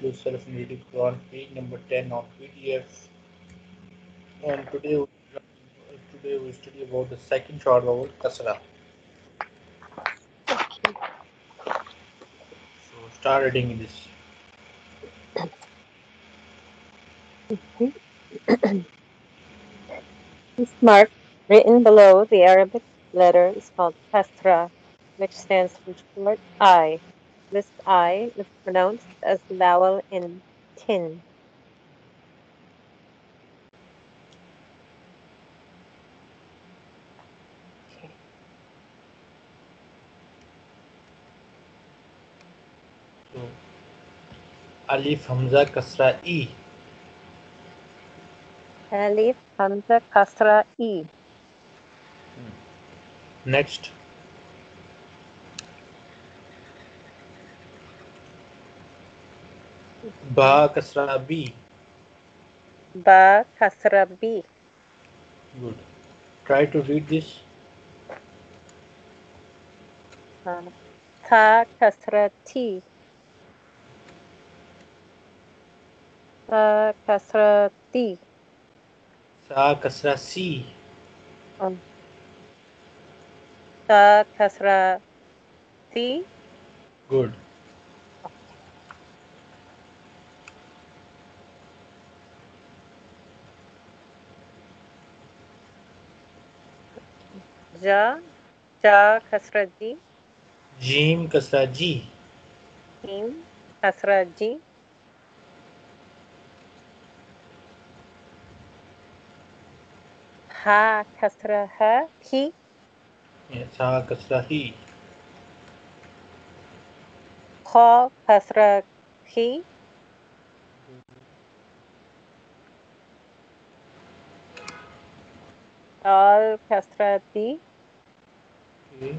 to self-analytic on page number 10 of PDF. And today we study about the second short vowel kasra. Okay. So start reading this. This mark written below the Arabic letter is called kasra, which stands for short I. This I is pronounced as the vowel in tin. Okay. So, Alif Hamza Kasra E. Alif Hamza Kasra E. Next. Ba kasra B. Ba kasra B. Good. Try to read this. Ta kasra T. Ta kasra T. Sa kasra C. Ta kasra T. Good. Ja, ja kasra ji. Jim kasra ji. Jim kasra ji. Ha kasra ha hi. Yes, ha kasra hi. Kha kasra hi. Dal kasra di. Okay.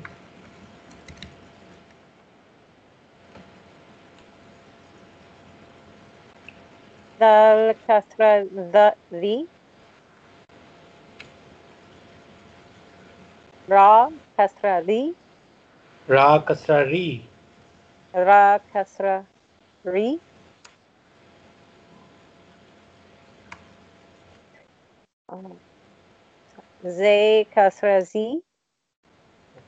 Dal kasra the di. Ra kasra di. Ra kasra ri. Ra kasra ri. Zay kasra zi.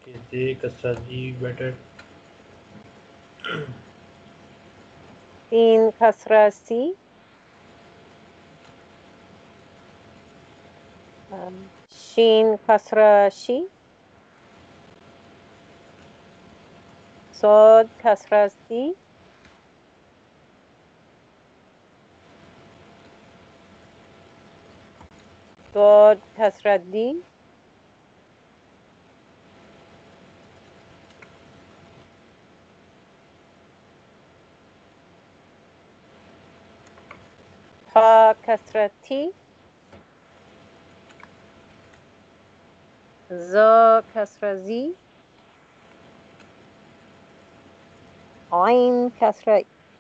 Okay, Zay kasra zi better. Sin kasra si. Shin kasra shi. Sod kasra si. Dod kasra di. Ta kasra ti. Za kasra zi. Ain kasra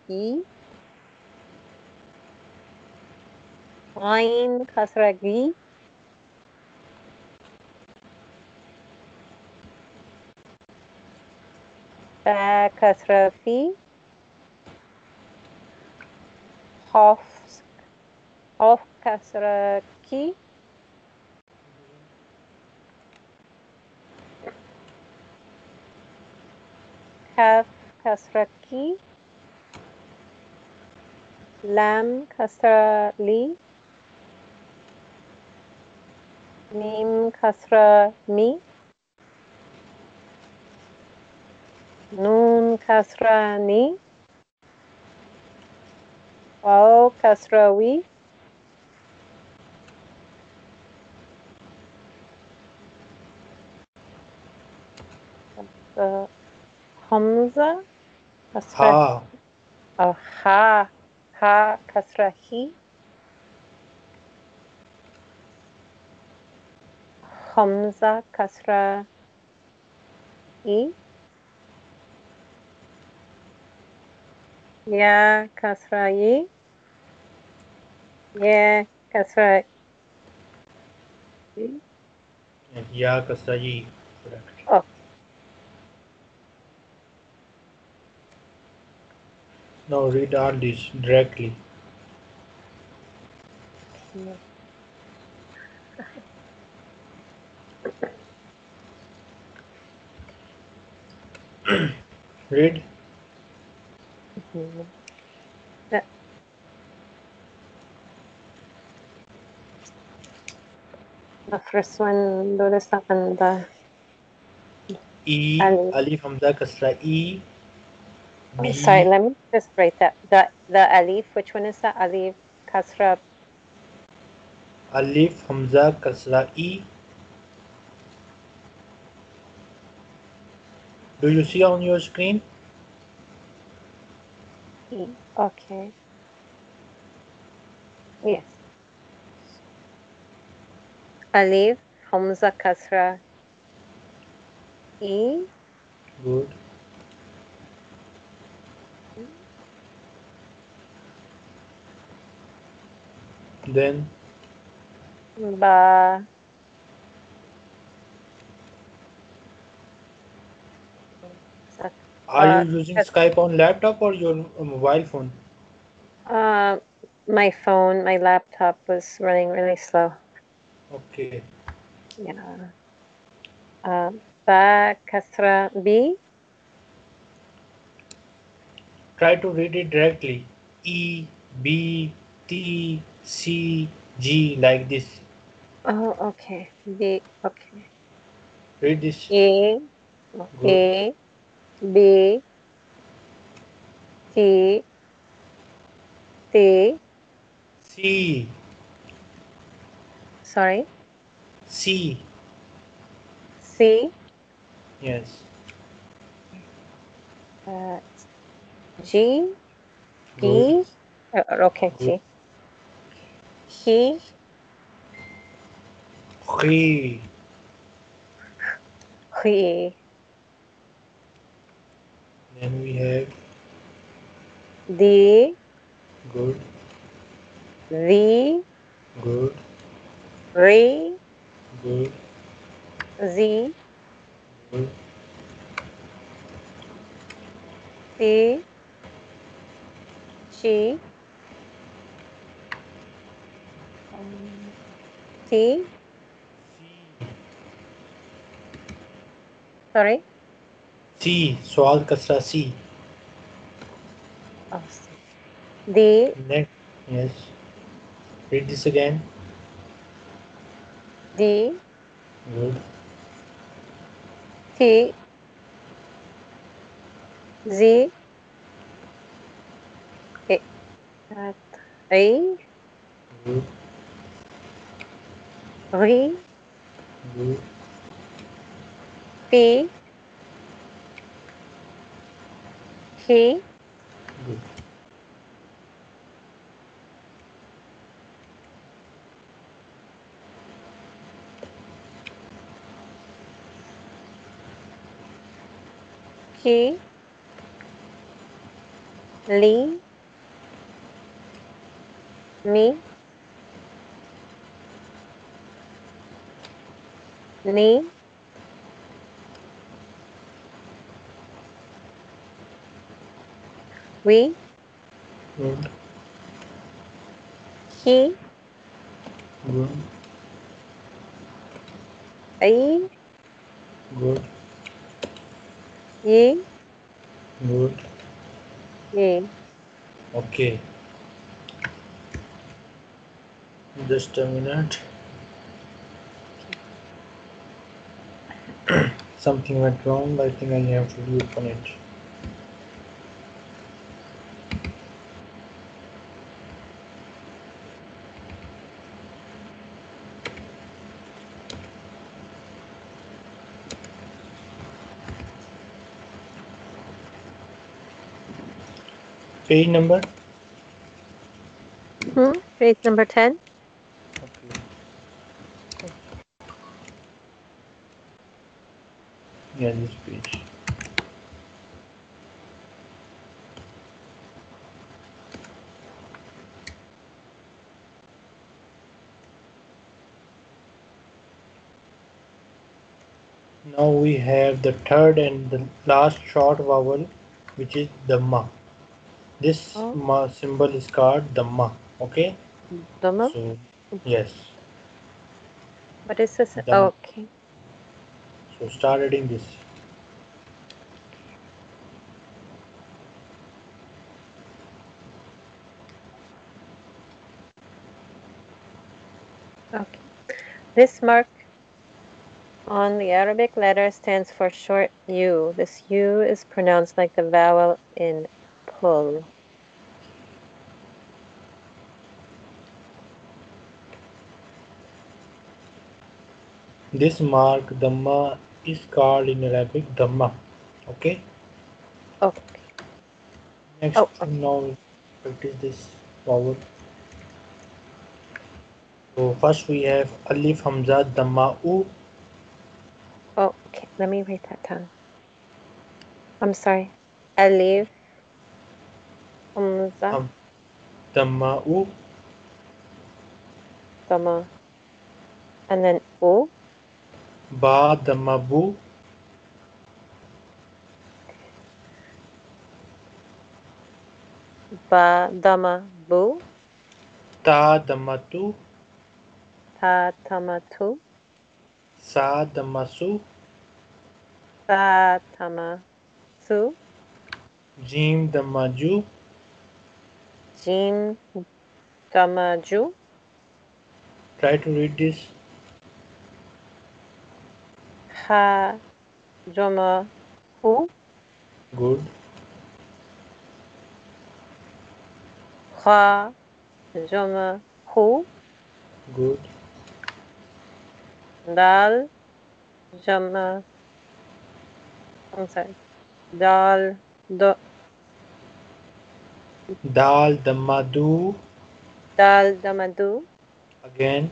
i. Ain kasra gi. Ba kasra fi. Hof kasra ki. Kaf kasra ki. Lam kasra li. Mim kasra mi. Nun kasra ni. Waw kasra wi. Hamza kasra ha. Ha. Ha kasra hi. Hamza kasra i. Ya kasra yi. Ya kasra yi. Ya kasra yi. Correct. Oh. Now read all these directly. Yeah. Read. The first one, do the second. E, Alif Hamza Kasra E. B. Sorry, let me just write that. The Alif, which one is the Alif Kasra? Alif Hamza Kasra E. Do you see on your screen? E. Okay. Yes. Alif Hamza Kasra E. Good. Then Ba. Are you using Skype on laptop or your mobile phone? My phone, my laptop was running really slow. Okay. Yeah. Ba Kasra B. Try to read it directly. E, B, T, C, G, like this. Oh, okay. B, okay. Read this. A, okay. Good. B, T, T, C. Sorry? C. C? Yes. G? D? Okay, G. He? He. He. Then we have D. Good. The. Good. Re. Good. Z. Good. T. G. T. C. Sorry? C. Soal Kasra C. Oh, C. D. Next. Yes. Read this again. D. Good. T. Z. A. I. Good. Re. Good. P. He. Good. He. Li. Me. Ni. We. Good. He. Good. I. Good. Ye. Good. Ye. Okay. Just a minute. Something went wrong. I think I have to reopen it. Page number? Page number 10. Yeah, this page. Now we have the third and the last short vowel, which is Dhamma. This symbol is called Dhamma. Okay. Dhamma? So, yes. But it's a okay. So start reading this. Okay. This mark on the Arabic letter stands for short U. This U is pronounced like the vowel in pull. This mark, Dhamma, is called in Arabic Dhamma. Okay? Okay. Next, now practice this vowel. So first we have Alif, Hamza, Dhamma, U. Oh, okay. Let me write that down. I'm sorry. Alif, Hamza, Dhamma, U. Dhamma. And then U. Ba, Dhamma, Bu. Ba, Dhamma, Bu. Ta, Dhamma, Tu. Ta, Dhamma, Tu. Sa, Dhamma, Su. Sa, Dhamma, Su. Jim, Dhamma, Ju. Jim, Dhamma, Ju. Try to read this. Ha, Dhamma, U. Good. Ha, Dhamma, U. Good. Dal, Dhamma, I'm sorry. Dal, do. Dal, Dhamma, Du. Dal, Dhamma, Du. Again.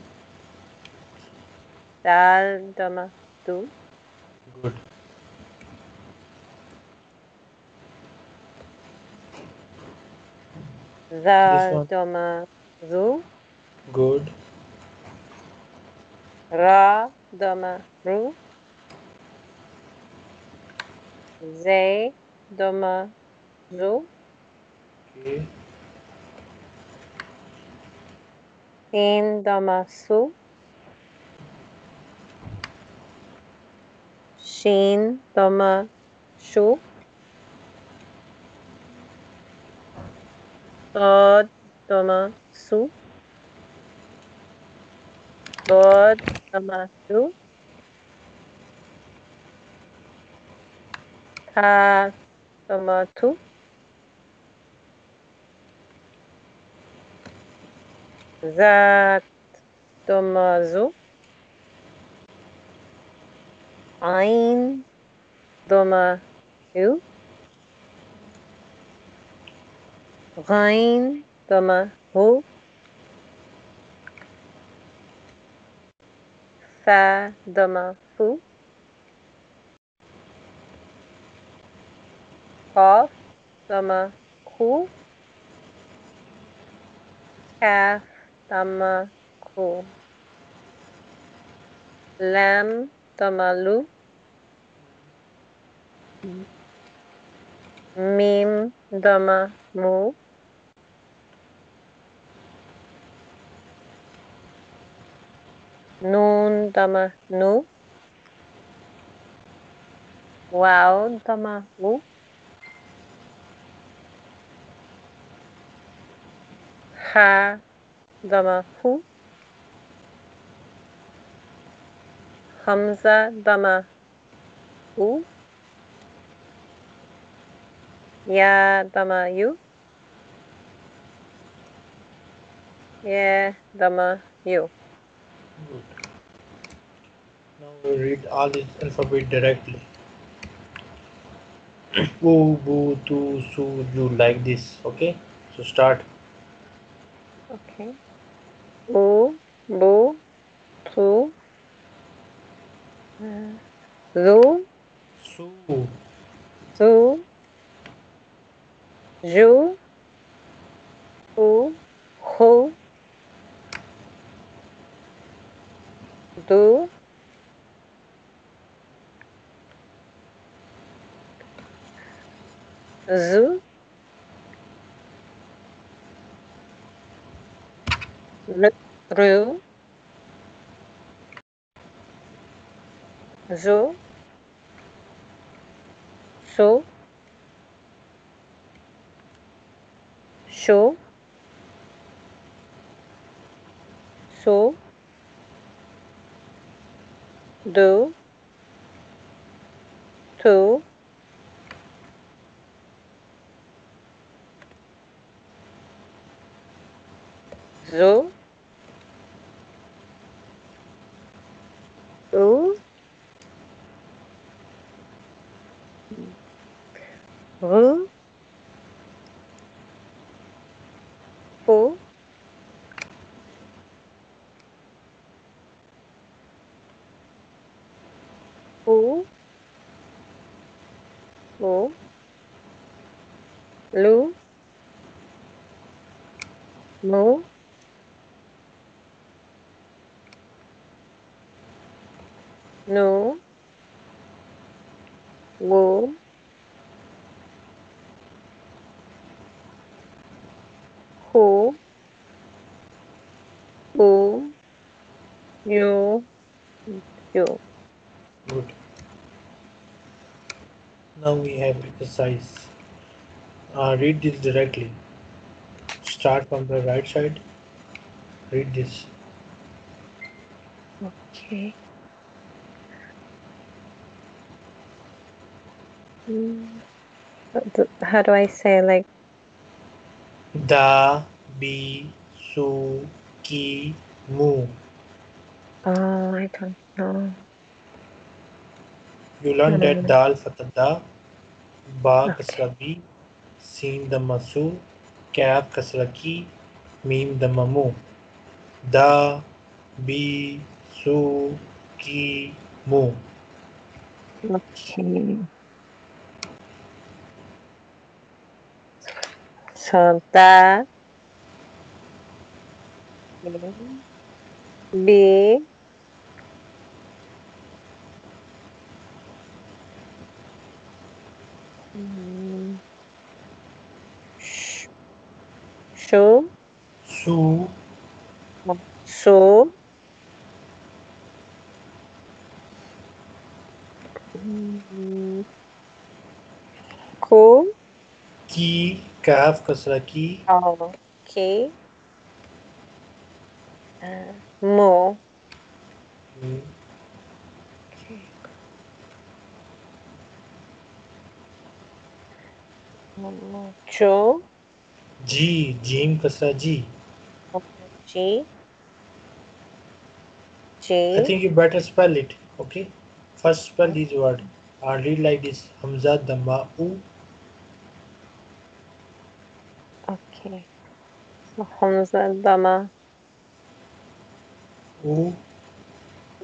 Dal, Dhamma, Du. Good. Dal, Dhamma, Du. Good. Ra, Dhamma, Ru. Zay, Dhamma, Ru. Okay. Sin, Dhamma, Su. Shin, Dhamma, Shu. Sod, Dhamma, Su. Sod, Dhamma, Su. Ta, Dhamma, Tu. Zat, Dhamma, Zu. Ain, Dhamma, U. Ghain, Dhamma, Hu. Fa, Dhamma, Fu. Qaf, Dhamma, Khu. Kaf, Dhamma, Khu. Lam, Dhamma, Lu. Mim, Dhamma, Mu. Nun, Dhamma, Nu. Wow, Dhamma, Wu. Ha, Dhamma, Hu. Hamza, Dhamma, U. Ya, Dhamma, U. Yeah, Dhamma, U. Good. Now we read all this alphabet directly. U, Bu, Tu, Su, Ju, like this. Okay? So start. Okay. U, Bu, Tu, Zu, Su, Su, Ju, U, Hu, Du, Zu, Le, rue, je, so, show, so, do, to, zo, oo, ru, po, oo, o, lu, mo, no, wo, ho, o, yo. Good. Now we have exercise. Read this directly. Start from the right side. Read this. Okay. How do I say, like, da, bi, su, ki, mu? Oh, I don't know. You learned that dal fatada, ba kasra bi, sin the masu, kaf kasra ki, mim the mamu. Da, bi, su, ki, mu. Okay. So da, bi, su, su, su, ku, ki, kaf kasra ki. Okay. Mo. Mm. Okay. Cho. Ji. Jim kasra ji. Ji. Ji. I think you better spell it. Okay. First spell this word. I'll read like this. Hamza dama u. Okay. So Hamza dama u.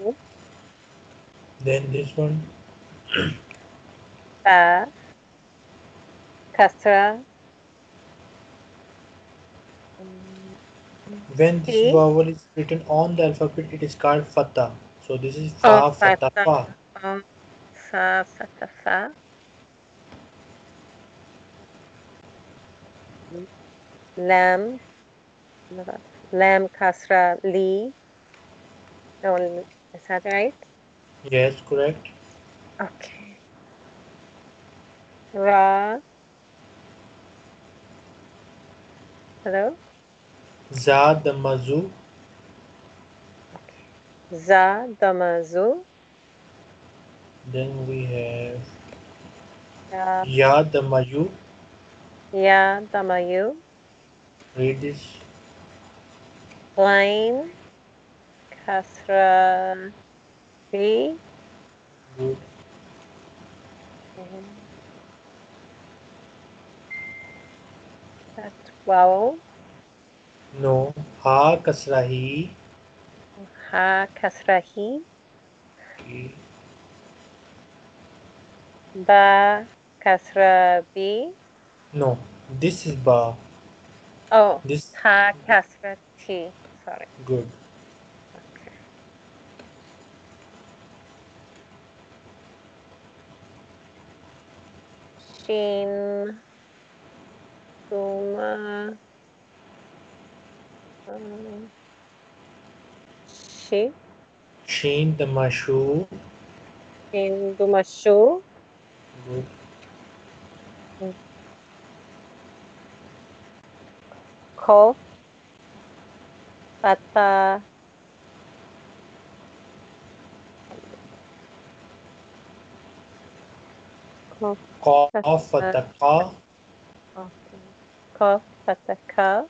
U. Then this one. Ta. Kasra. When this vowel is written on the alphabet, it is called fatha. So this is fa, oh, fatha, fa. Fa, fatha, fa. Lam, lam kasra li. No, is that right? Yes, correct. Okay. Ra. Hello. Za damazu. Okay. Za damazu. Then we have ya damayu. Ya damayu. Read this. Lime kasra B. Good. That vowel. No. Ha kasrahi. Ha kasrahi. Okay. Ba kasra B. No. This is ba. Oh, this ta kasra t. Sorry. Good. Okay. Shin, suma, Shin. Shin Damashu. Shin Damashu. Good. Kof. Pata. Kof. Kof. Pataka. Okay. Kof. Pataka.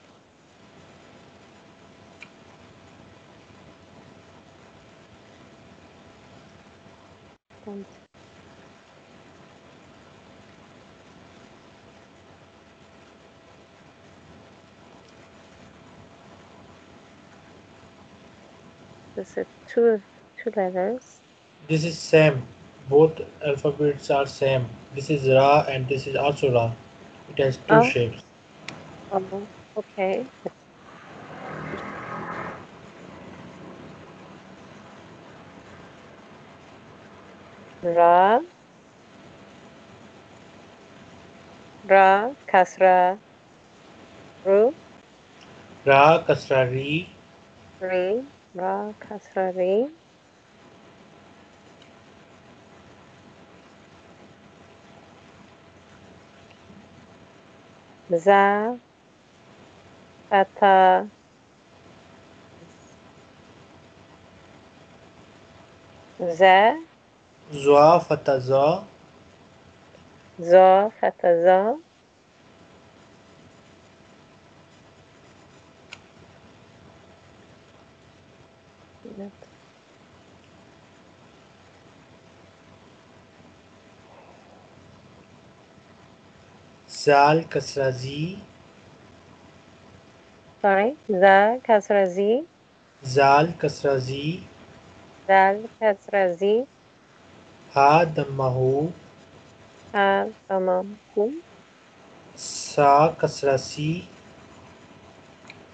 This is two letters. This is same. Both alphabets are same. This is Ra and this is also Ra. It has two shapes. Oh, okay. Ra, Ra, Kasra, Ru. Ra, Kasra, Ri. Ri, Ra, Kasra, Ri. Za, Ata. Za. Zwa fataza. Zwa fataza. Zal kasrazi. Sorry, zal kasrazi. Zal kasrazi. Zal kasrazi. Ha dammahu. Ha dammahu. Sa kasrasi.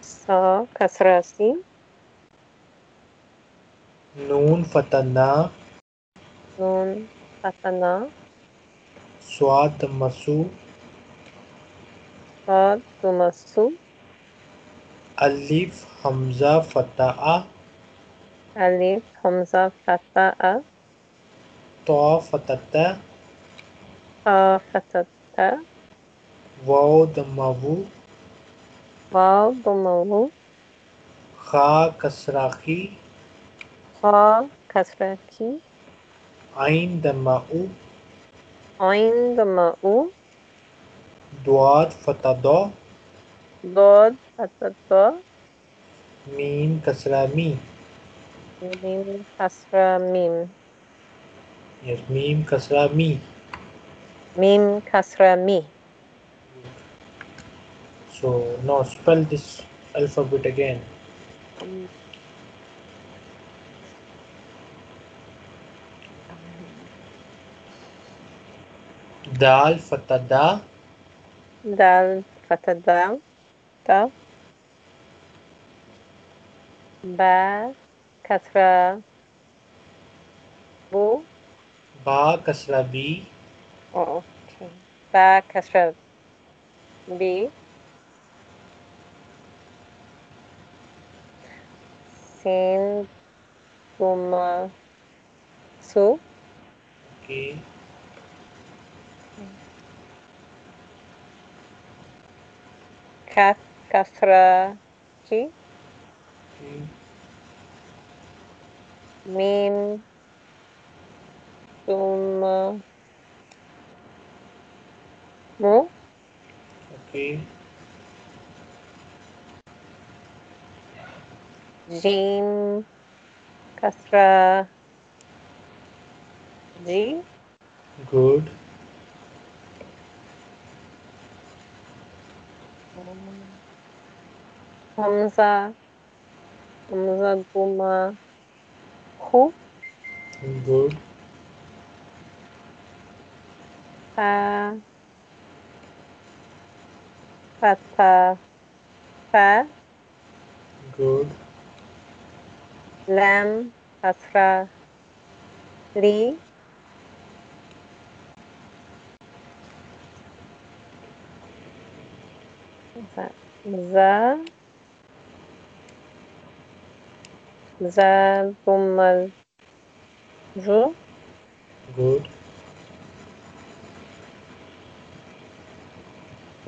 Sa kasrasi. Noon fatana. Noon fatana. Swad dammasu. Swad dammasu. Alif hamza fata'a. Alif hamza fata'a. Ta fatata. Ta fatata. Waw dammahu. Waw dammahu. Kha kasraki. Kha kasraki. Ain dammahu. Ain dammahu. Duad fatada. Duad fatada. Mim kasrami. Mim kasramim. Yes, Mim Kasra Mi. Mim Kasra Mi. So, now spell this alphabet again. Dal Fatada. Dal Fatada. Da. Ba Kasra Bu. Ba kasra B. Oh, okay. Ba kasra B. Sin Buma Su. Okay. Kaf kasra G. Okay. Mim. Mo. Okay. Jim Kasra G. Good. Hamza. Hamza Guma. Who? Good. Fa, Fata, Fa. Good. Lam, Kasra, Li. Za, zal, Kummal, Ru. Good.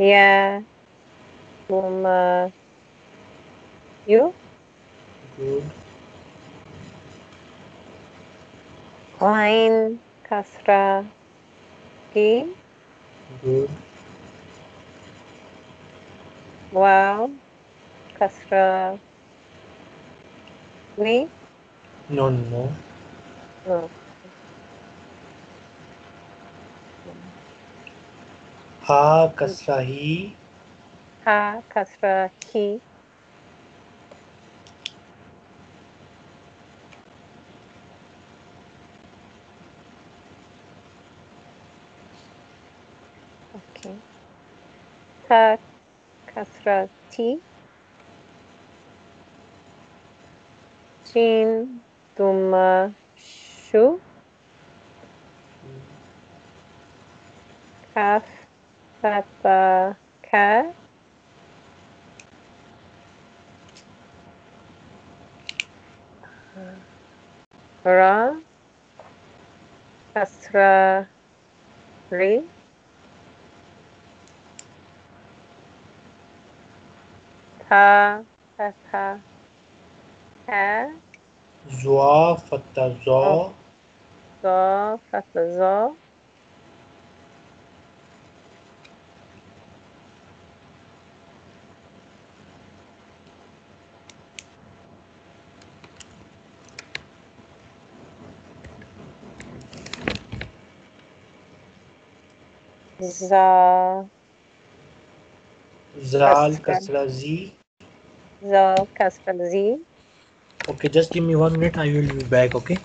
Ya, Kummal, you. Good. Ain, Kasra, Ki. Good. Wow, Kasra, we? No. Ha, Kasra, he. Ha, Kasra, he. Okay. Ha, Kasra, ti. Shin, Duma, Shu. Kaf, Tata, Ka. Ra, Kasra, Ri. Ta, Tata, Ka. Zwa, Fata, Zwa. Zwa, Fata, Zwa. Za. Zal, Kasra, Z. Zal, Kasra, Z. Okay, just give me 1 minute. I will be back. Okay.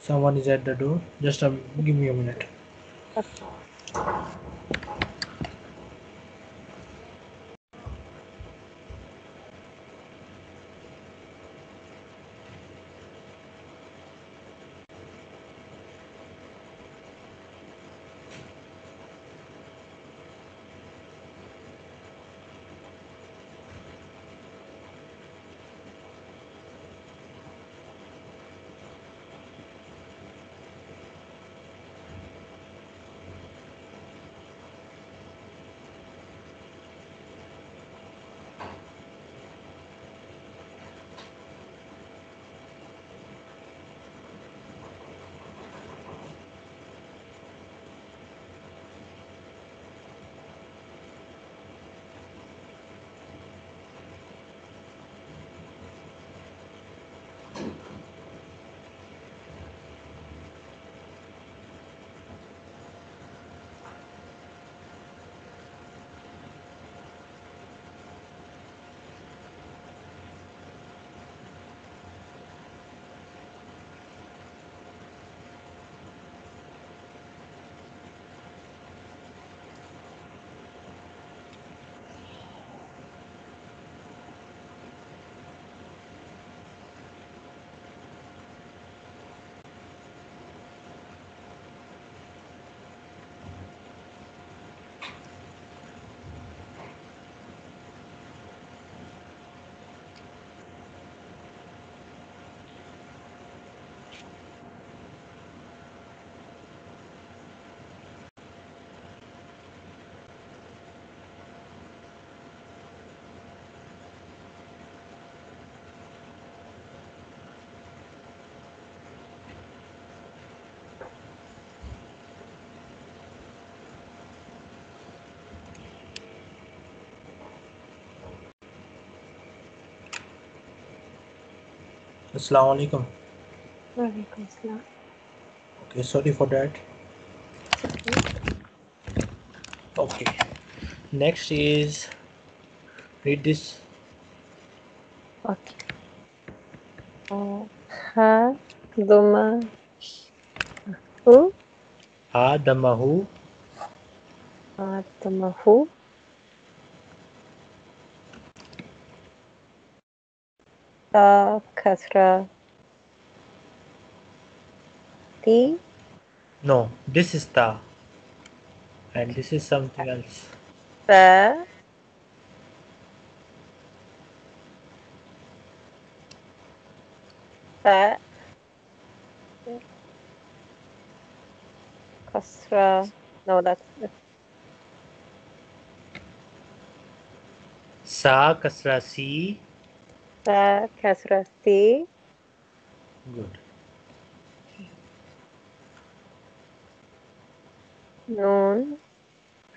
Someone is at the door. Just give me a minute. Okay. Assalamualaikum. Waalaikum assalam. Okay, sorry for that. Okay. Next is read this. Okay. Ha dama hu. Ha dama hu. Ha dama hu. Ta, Kasra, Ti. No, this is Ta. And this is something else. Ta. that. Kasra. No, that's it. Sa kasra si. Sa kasra si. Good. Nun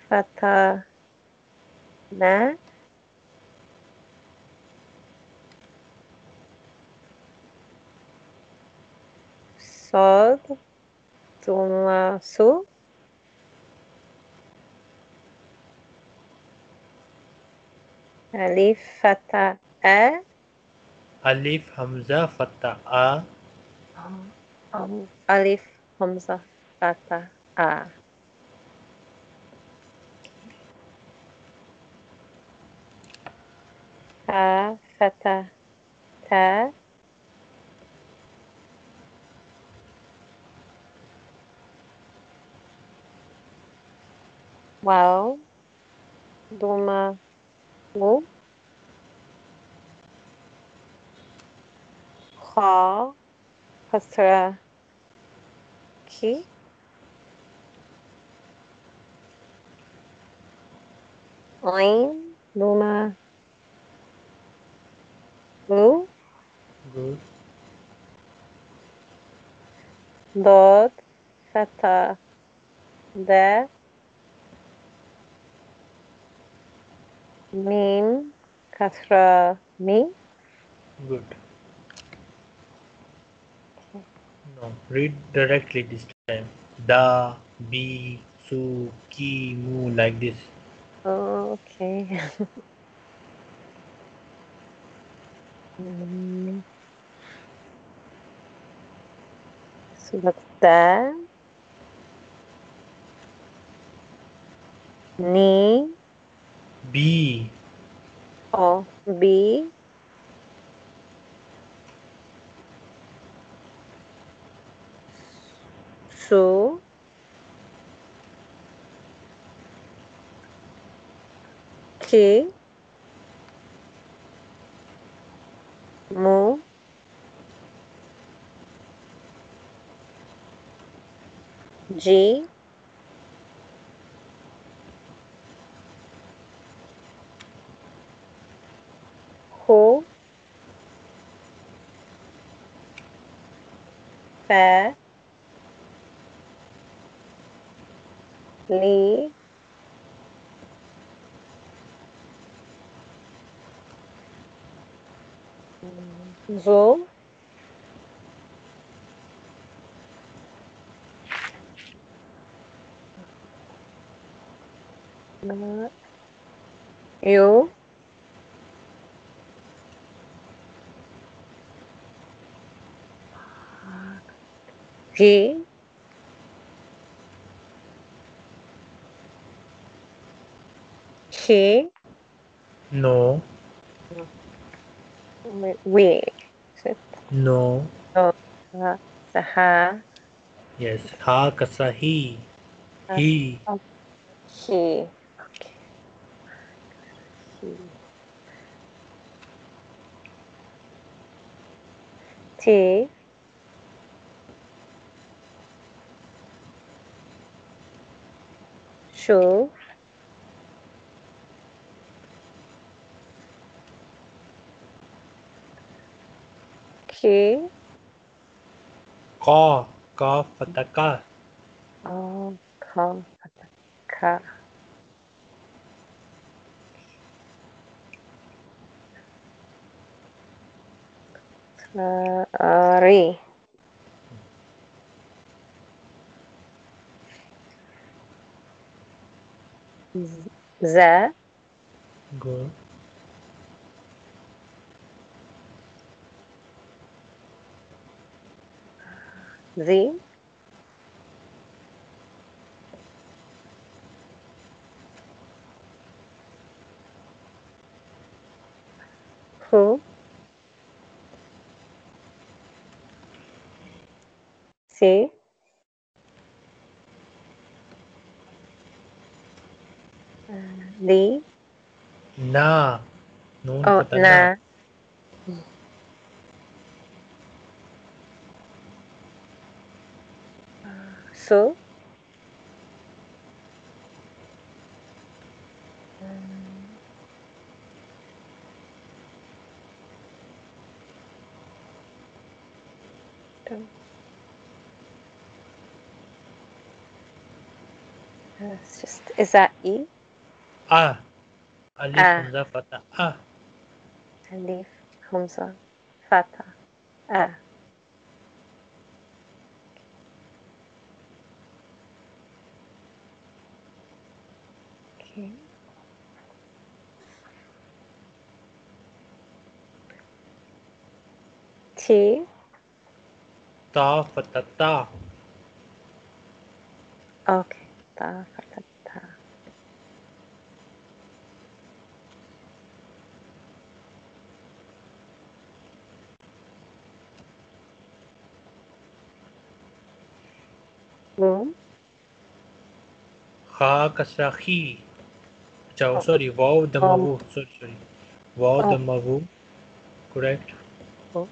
fatha na. Sod Duma Su Alif Fata A Alif Hamza Fata A Alif Hamza Fata A. A Fata Ta Wow, Duma, Wu, Kha, Kasra, Ki, Ain, Duma, Wu, Good. Dod, Fata, Da. Mim, kasra, mi. Good. Okay. No, read directly this time. Da, bi, su, ki, mu, like this. Oh, okay. So that's da. Ni. B. Oh, B. So. K. Mo. G. Ho, fa, li, zo, yo. G K No We No No Ha Yes Ha Kasra He He He Okay He T Shu K Ka Ka Fataka Oh Ka Fataka Re Z Good Z Who C D Na No Oh Na So it's just, is that E? Ah. Alif, Hamza, Fatah. Ah. Alif, Hamza, Fatah. Ah. Okay. T. Ta, Fatah, Ta. Okay. Ta, Fatah, Ta. Boom. Ha, Kasahi. Oh, sorry, wow, the mavu. Sorry. Wow, the mavu. Correct. Oh.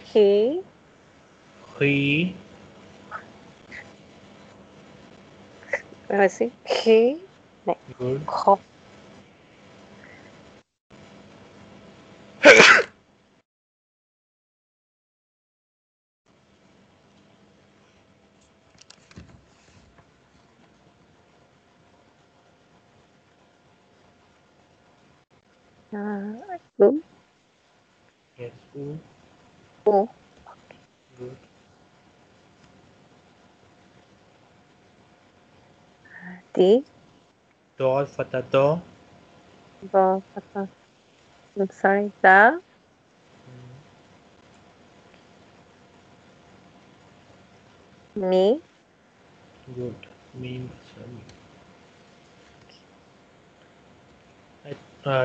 Okay. He. He. He. Good. Ho. Boom. Yes, boom. Boom. Okay. Good. D. Dol Fatah Do. Dol Fatah. I'm sorry, Da. Me. Good. Me. Sorry.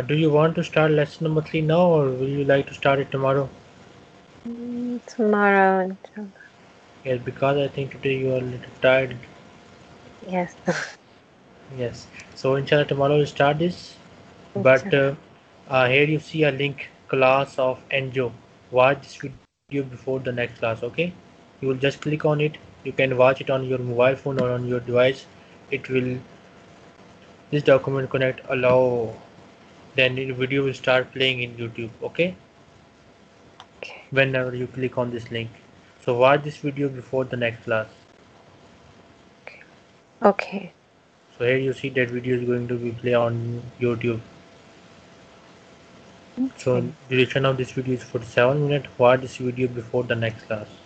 Do you want to start lesson number 3 now, or will you like to start it tomorrow? Tomorrow, inshallah. Yes, because I think today you are a little tired. Yes. Yes. So inshallah tomorrow we'll start this. But here you see a link, class of Enjo. Watch this video before the next class, okay? You will just click on it. You can watch it on your mobile phone or on your device. It will, this document connect, allow. Then the video will start playing in YouTube, okay? Okay. Whenever you click on this link. So watch this video before the next class. Okay. Okay. So here you see that video is going to be played on YouTube. Okay. So duration of this video is 47 minutes. Watch this video before the next class.